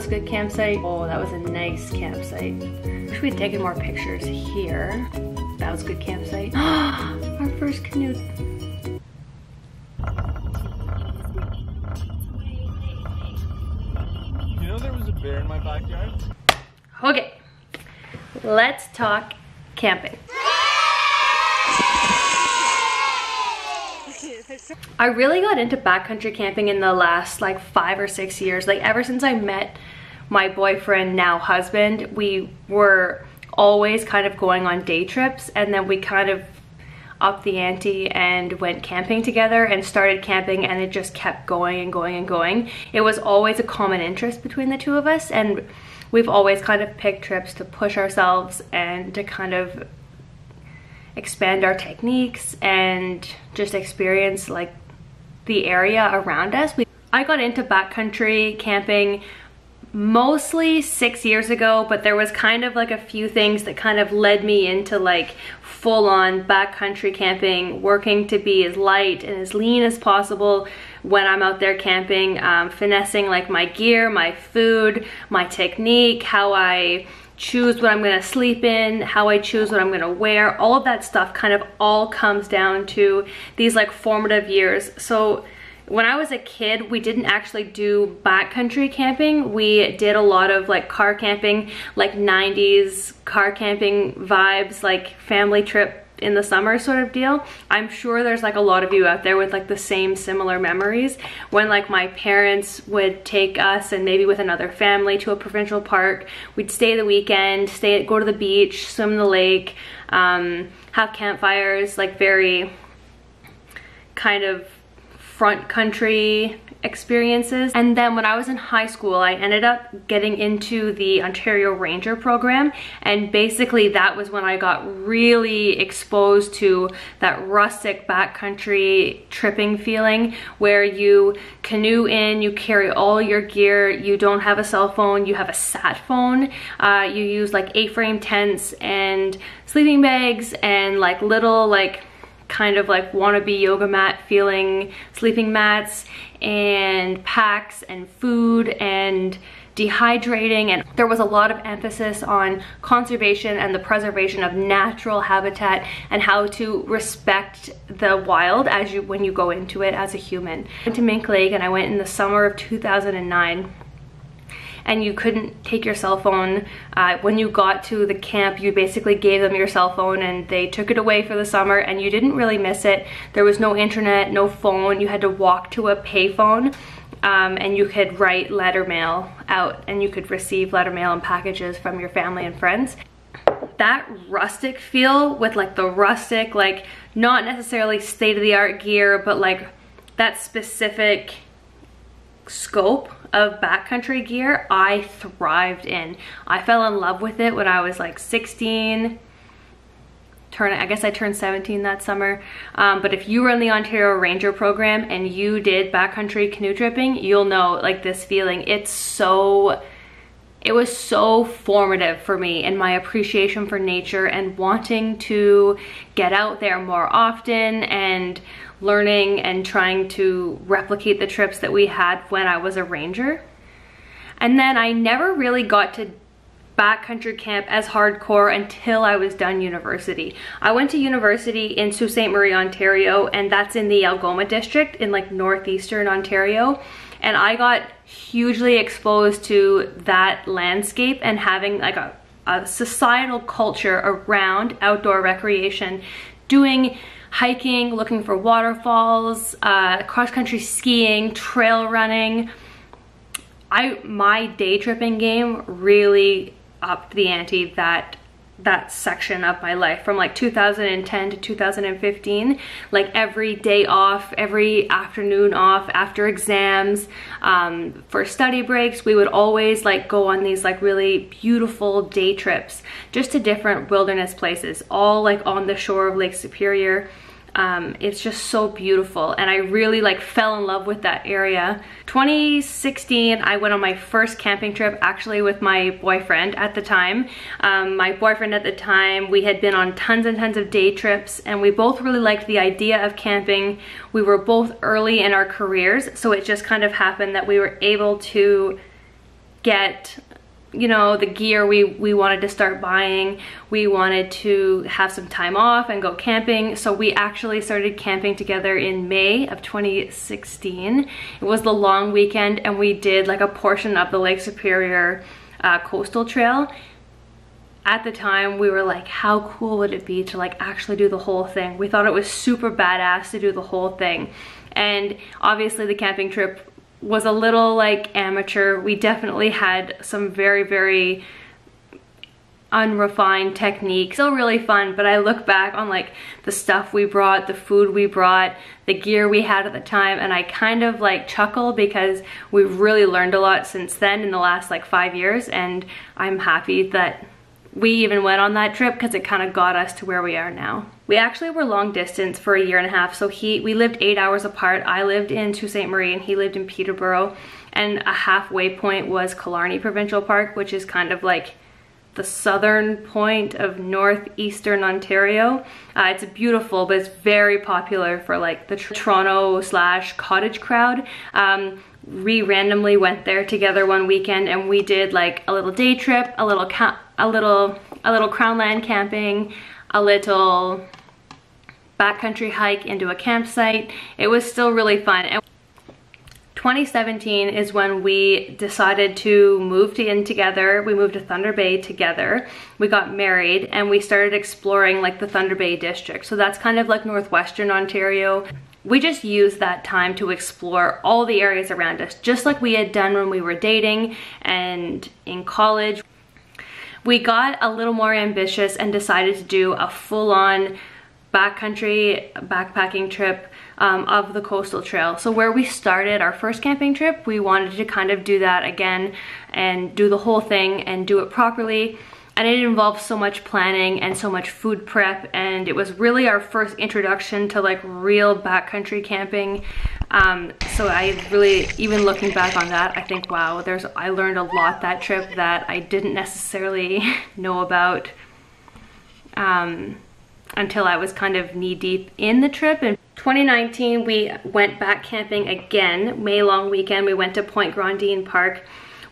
That's a good campsite. Oh, that was a nice campsite. Wish we'd taken more pictures here. That was a good campsite. Our first canoe. You know there was a bear in my backyard? Okay, let's talk camping. I really got into backcountry camping in the last like 5 or 6 years. Like ever since I met my boyfriend, now husband, we were always kind of going on day trips, and then we kind of upped the ante and went camping together and started camping, and it just kept going and going and going. It was always a common interest between the two of us, and we've always kind of picked trips to push ourselves and to kind of expand our techniques and just experience like the area around us. I got into backcountry camping mostly 6 years ago, but there was kind of like a few things that kind of led me into like full-on backcountry camping, working to be as light and as lean as possible when I'm out there camping, finessing like my gear, my food, my technique, how I choose what I'm gonna sleep in, how I choose what I'm gonna wear, all of that stuff kind of all comes down to these like formative years. So when I was a kid, we didn't actually do backcountry camping. We did a lot of like car camping, like 90s car camping vibes, like family trip in the summer sort of deal. I'm sure there's like a lot of you out there with like the same similar memories when like my parents would take us and maybe with another family to a provincial park. We'd stay the weekend, go to the beach, swim in the lake, have campfires, like very kind of front country experiences. And then when I was in high school, I ended up getting into the Ontario Ranger program, and basically that was when I got really exposed to that rustic backcountry tripping feeling where you canoe in, you carry all your gear, you don't have a cell phone, you have a sat phone, you use like A-frame tents and sleeping bags and like little like kind of like wannabe yoga mat feeling sleeping mats and packs and food and dehydrating. And there was a lot of emphasis on conservation and the preservation of natural habitat and how to respect the wild as you when you go into it as a human. I went to Mink Lake, and I went in the summer of 2009. And you couldn't take your cell phone. When you got to the camp, you basically gave them your cell phone and they took it away for the summer, and you didn't really miss it. There was no internet, no phone. You had to walk to a payphone, and you could write letter mail out, and you could receive letter mail and packages from your family and friends. That rustic feel with like the rustic, like not necessarily state-of-the-art gear, but like that specific scope of backcountry gear, I thrived in. I fell in love with it when I was like 16. I guess I turned 17 that summer. But if you were in the Ontario Ranger program and you did backcountry canoe tripping, you'll know like this feeling. It was so formative for me and my appreciation for nature and wanting to get out there more often and learning and trying to replicate the trips that we had when I was a ranger. And then I never really got to backcountry camp as hardcore until I was done university. I went to university in Sault Ste. Marie, Ontario, and that's in the Algoma district in like northeastern Ontario. And I got hugely exposed to that landscape and having like a societal culture around outdoor recreation, doing hiking, looking for waterfalls, cross-country skiing, trail running. My day tripping game really upped the ante that section of my life from like 2010 to 2015, like every day off, every afternoon off after exams, for study breaks, we would always like go on these like really beautiful day trips just to different wilderness places, all like on the shore of Lake Superior. It's just so beautiful, and I really like fell in love with that area. 2016, I went on my first camping trip actually with my boyfriend at the time. We had been on tons and tons of day trips, and we both really liked the idea of camping. We were both early in our careers, so it just kind of happened that we were able to get, you know, the gear we wanted to start buying. We wanted to have some time off and go camping. So we actually started camping together in May of 2016. It was the long weekend, and we did like a portion of the Lake Superior coastal trail. At the time, we were like, how cool would it be to like actually do the whole thing? We thought it was super badass to do the whole thing. And obviously the camping trip was a little like amateur. We definitely had some very, very unrefined techniques. Still really fun, but I look back on like the stuff we brought, the food we brought, the gear we had at the time, and I kind of like chuckle because we've really learned a lot since then in the last like 5 years, and I'm happy that we even went on that trip because it kind of got us to where we are now. We actually were long distance for a year and a half, so we lived 8 hours apart. I lived in Sault Ste. Marie and he lived in Peterborough, and a halfway point was Killarney Provincial Park, which is kind of like the southern point of northeastern Ontario. It's beautiful, but it's very popular for like the Toronto/cottage crowd. We randomly went there together one weekend, and we did like a little day trip, a little crownland camping, a little backcountry hike into a campsite. It was still really fun. And 2017 is when we decided to move in together. We moved to Thunder Bay together. We got married, and we started exploring like the Thunder Bay district. So that's kind of like northwestern Ontario. We just used that time to explore all the areas around us, just like we had done when we were dating and in college. We got a little more ambitious and decided to do a full-on backcountry backpacking trip of the coastal trail. So where we started our first camping trip, we wanted to kind of do that again and do the whole thing and do it properly. And it involved so much planning and so much food prep, and it was really our first introduction to like real backcountry camping. So I really, even looking back on that, I think, wow, I learned a lot that trip that I didn't necessarily know about until I was kind of knee-deep in the trip. In 2019, we went back camping again. May long weekend, we went to Point Grandine Park,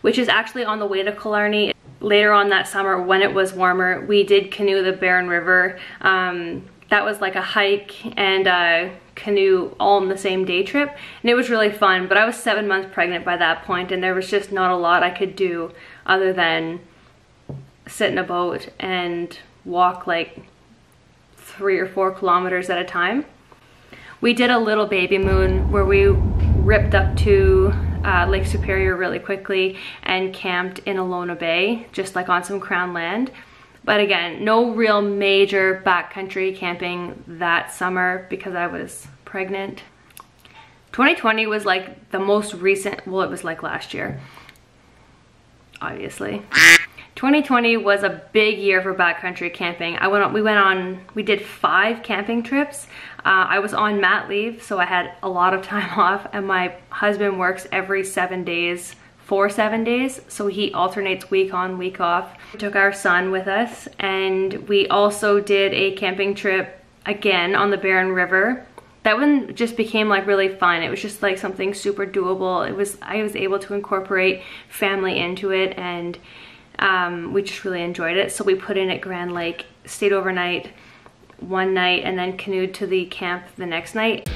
which is actually on the way to Killarney. Later on that summer, when it was warmer, we did canoe the Barren River. That was like a hike and a canoe all in the same day trip, and it was really fun, but I was 7 months pregnant by that point, and there was just not a lot I could do other than sit in a boat and walk like 3 or 4 kilometers at a time. We did a little baby moon where we ripped up to Lake Superior really quickly and camped in Alona Bay, just like on some crown land. But again, no real major backcountry camping that summer because I was pregnant. 2020 was like the most recent, well, it was like last year, obviously. 2020 was a big year for backcountry camping. We did 5 camping trips. I was on mat leave, so I had a lot of time off, and my husband works every 7 days for 7 days, so he alternates week on, week off. We took our son with us, and we also did a camping trip again on the Barren River. That one just became like really fun. It was just like something super doable. I was able to incorporate family into it, and we just really enjoyed it. So we put in at Grand Lake, stayed overnight one night, and then canoed to the camp the next night.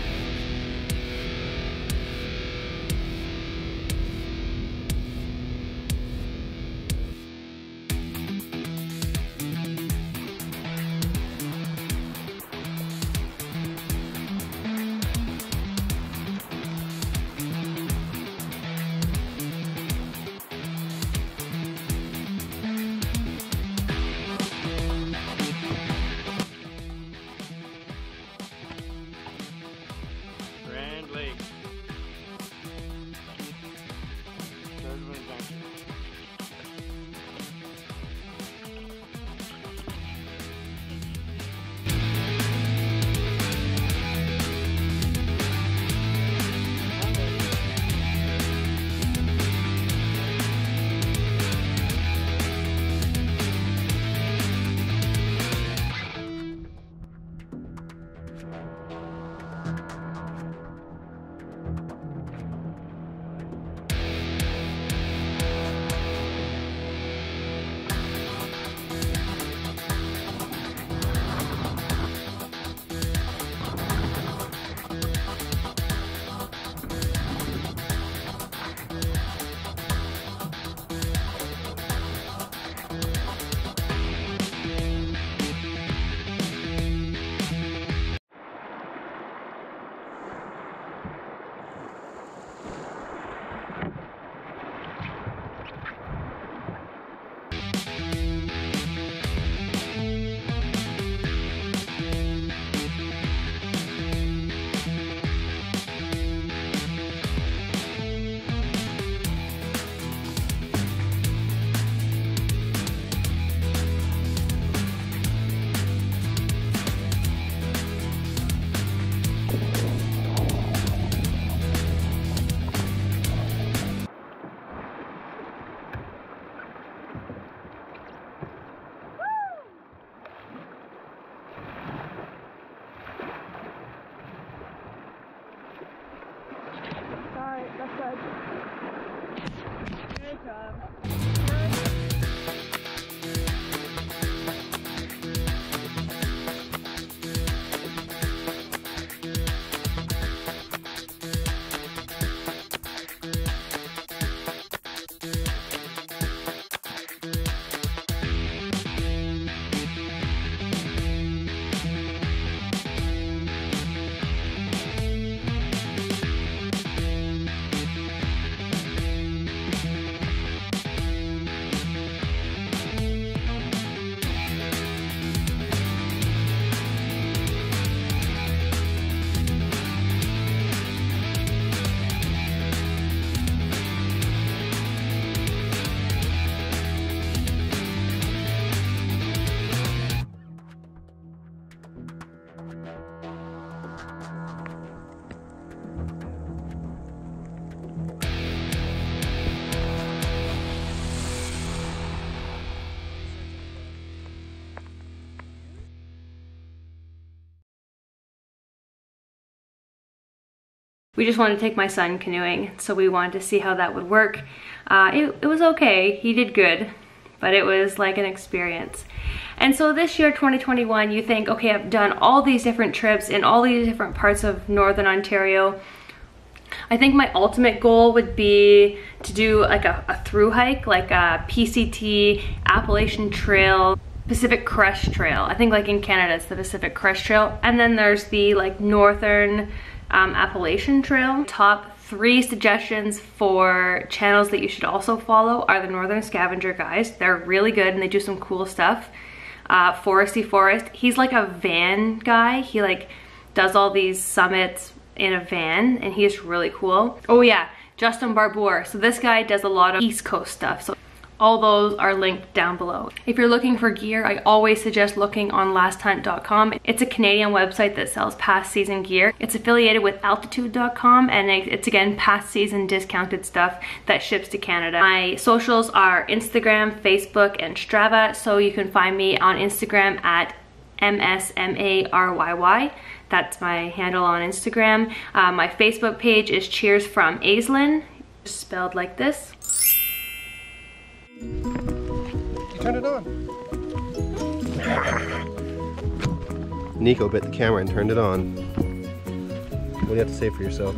We just wanted to take my son canoeing, so we wanted to see how that would work. It was okay, he did good, but it was like an experience. And so this year, 2021, you think, okay, I've done all these different trips in all these different parts of Northern Ontario. I think my ultimate goal would be to do like a through hike, like a PCT, Appalachian Trail, Pacific Crest Trail. I think like in Canada, it's the Pacific Crest Trail. And then there's the like Northern Appalachian Trail. Top three suggestions for channels that you should also follow are the Northern Scavenger guys. They're really good and they do some cool stuff. Foresty Forest, he's like a van guy. He like does all these summits in a van and he's really cool. Oh yeah, Justin Barbour. So this guy does a lot of East Coast stuff. So all those are linked down below. If you're looking for gear, I always suggest looking on LastHunt.com. It's a Canadian website that sells past season gear. It's affiliated with Altitude.com and it's again past season discounted stuff that ships to Canada. My socials are Instagram, Facebook, and Strava, so you can find me on Instagram at MSMARYY. That's my handle on Instagram. My Facebook page is Cheers from Aislyn, spelled like this. You turned it on. Nico bit the camera and turned it on. What do you have to say for yourself?